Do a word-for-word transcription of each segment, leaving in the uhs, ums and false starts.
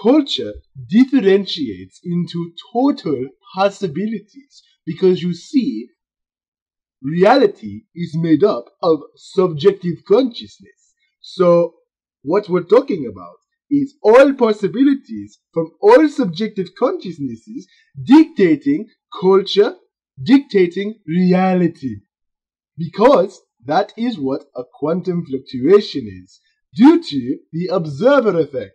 Culture differentiates into total possibilities because you see, reality is made up of subjective consciousness. So what we're talking about is all possibilities from all subjective consciousnesses dictating culture, dictating reality. Because that is what a quantum fluctuation is, due to the observer effect.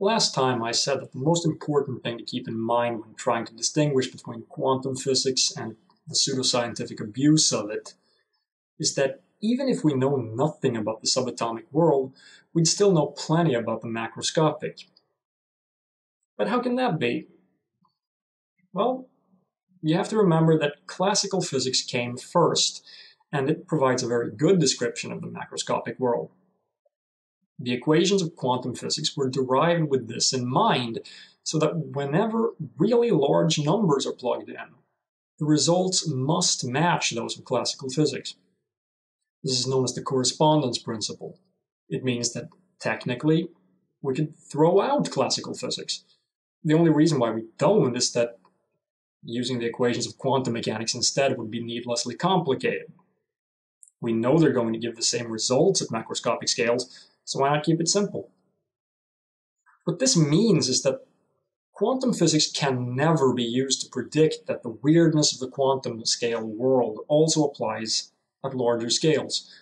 Last time I said that the most important thing to keep in mind when trying to distinguish between quantum physics and the pseudoscientific abuse of it is that even if we know nothing about the subatomic world, we'd still know plenty about the macroscopic. But how can that be? Well, you have to remember that classical physics came first, and it provides a very good description of the macroscopic world. The equations of quantum physics were derived with this in mind, so that whenever really large numbers are plugged in, the results must match those of classical physics. This is known as the correspondence principle. It means that, technically, we could throw out classical physics. The only reason why we don't is that using the equations of quantum mechanics instead would be needlessly complicated. We know they're going to give the same results at macroscopic scales, so why not keep it simple? What this means is that quantum physics can never be used to predict that the weirdness of the quantum scale world also applies at larger scales.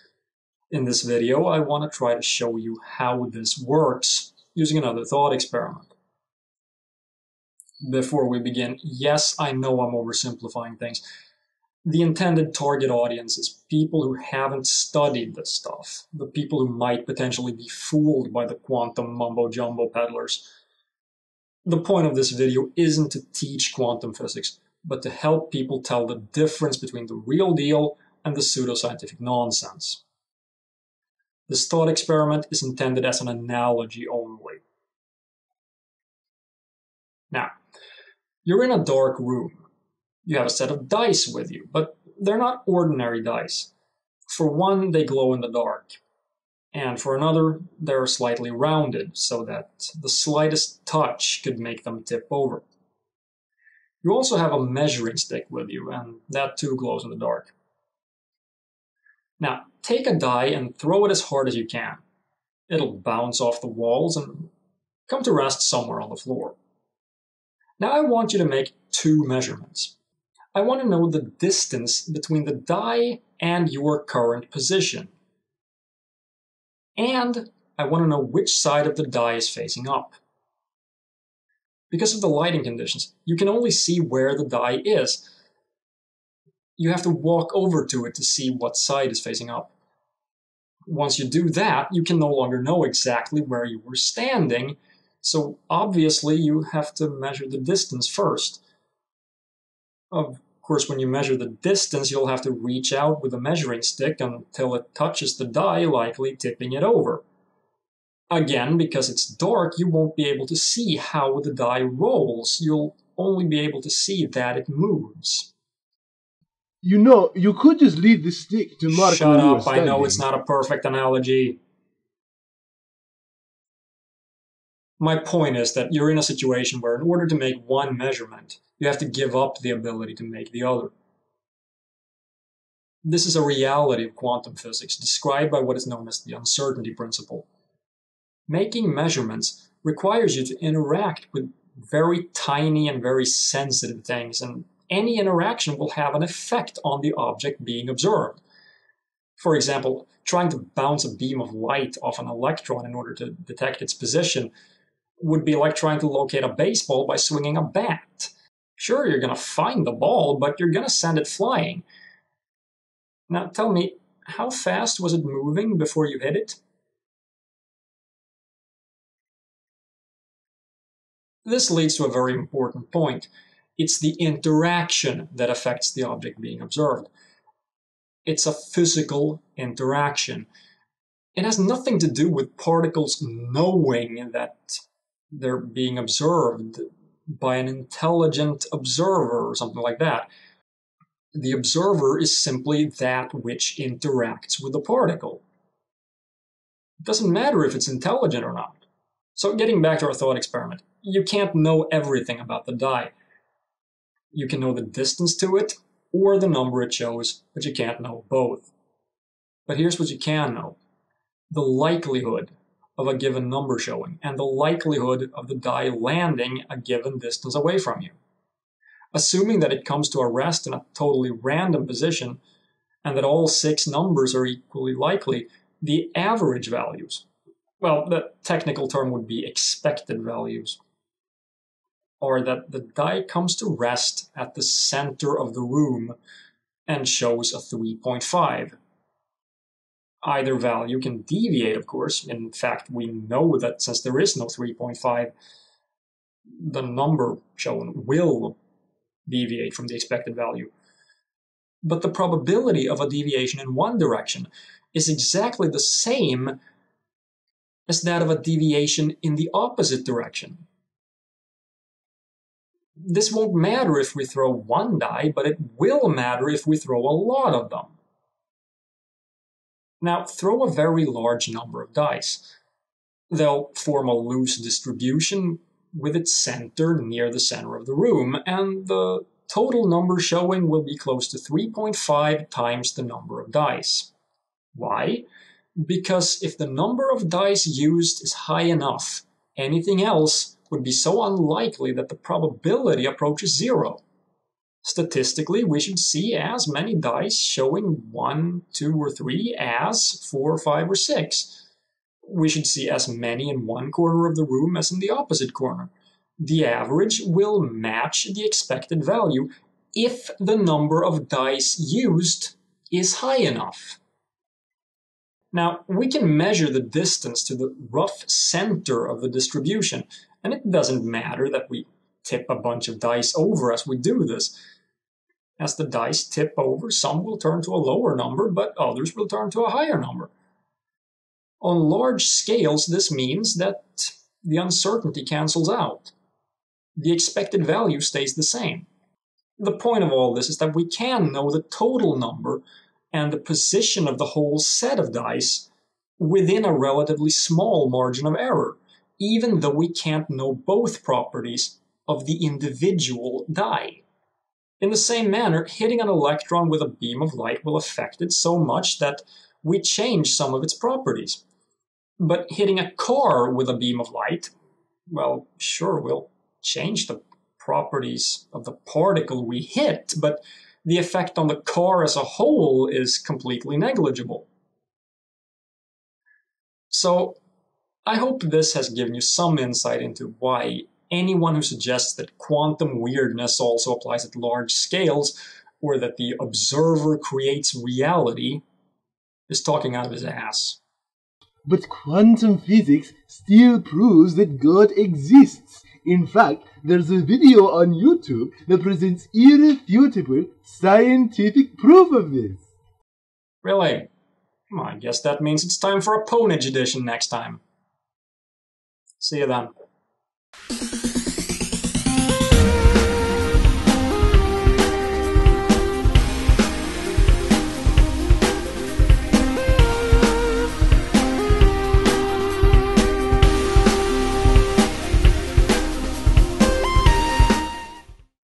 In this video, I want to try to show you how this works using another thought experiment. Before we begin, yes, I know I'm oversimplifying things. The intended target audience is people who haven't studied this stuff, the people who might potentially be fooled by the quantum mumbo-jumbo peddlers. The point of this video isn't to teach quantum physics, but to help people tell the difference between the real deal and the pseudoscientific nonsense. This thought experiment is intended as an analogy only. Now, you're in a dark room. You have a set of dice with you, but they're not ordinary dice. For one, they glow in the dark, and for another, they're slightly rounded so that the slightest touch could make them tip over. You also have a measuring stick with you, and that too glows in the dark. Now, take a die and throw it as hard as you can. It'll bounce off the walls and come to rest somewhere on the floor. Now I want you to make two measurements. I want to know the distance between the die and your current position. And I want to know which side of the die is facing up. Because of the lighting conditions, you can only see where the die is. You have to walk over to it to see what side is facing up. Once you do that, you can no longer know exactly where you were standing, so obviously you have to measure the distance first. Of course, when you measure the distance, you'll have to reach out with a measuring stick until it touches the die, likely tipping it over. Again, because it's dark, you won't be able to see how the die rolls. You'll only be able to see that it moves. You know, you could just leave the stick to mark where you are standing. Shut up, I know it's not a perfect analogy. My point is that you're in a situation where in order to make one measurement, you have to give up the ability to make the other. This is a reality of quantum physics, described by what is known as the uncertainty principle. Making measurements requires you to interact with very tiny and very sensitive things, and any interaction will have an effect on the object being observed. For example, trying to bounce a beam of light off an electron in order to detect its position would be like trying to locate a baseball by swinging a bat. Sure, you're going to find the ball, but you're going to send it flying. Now tell me, how fast was it moving before you hit it? This leads to a very important point. It's the interaction that affects the object being observed. It's a physical interaction. It has nothing to do with particles knowing that they're being observed by an intelligent observer or something like that. The observer is simply that which interacts with the particle. It doesn't matter if it's intelligent or not. So getting back to our thought experiment, you can't know everything about the die. You can know the distance to it or the number it shows, but you can't know both. But here's what you can know. The likelihood of a given number showing and the likelihood of the die landing a given distance away from you. Assuming that it comes to a rest in a totally random position and that all six numbers are equally likely, the average values, well, the technical term would be expected values, are that the die comes to rest at the center of the room and shows a three point five. Either value can deviate, of course. In fact, we know that since there is no three point five, the number shown will deviate from the expected value. But the probability of a deviation in one direction is exactly the same as that of a deviation in the opposite direction. This won't matter if we throw one die, but it will matter if we throw a lot of them. Now, throw a very large number of dice. They'll form a loose distribution with its center near the center of the room, and the total number showing will be close to three point five times the number of dice. Why? Because if the number of dice used is high enough, anything else would be so unlikely that the probability approaches zero. Statistically, we should see as many dice showing one, two, or three as four, five, or six. We should see as many in one corner of the room as in the opposite corner. The average will match the expected value if the number of dice used is high enough. Now, we can measure the distance to the rough center of the distribution, and it doesn't matter that we tip a bunch of dice over as we do this. As the dice tip over, some will turn to a lower number, but others will turn to a higher number. On large scales, this means that the uncertainty cancels out. The expected value stays the same. The point of all this is that we can know the total number and the position of the whole set of dice within a relatively small margin of error, even though we can't know both properties of the individual die. In the same manner, hitting an electron with a beam of light will affect it so much that we change some of its properties. But hitting a car with a beam of light, well, sure, we'll change the properties of the particle we hit, but the effect on the car as a whole is completely negligible. So, I hope this has given you some insight into why anyone who suggests that quantum weirdness also applies at large scales, or that the observer creates reality, is talking out of his ass. But quantum physics still proves that God exists. In fact, there's a video on YouTube that presents irrefutable scientific proof of this. Really? Well, I guess that means it's time for a Ponage edition next time. See you then.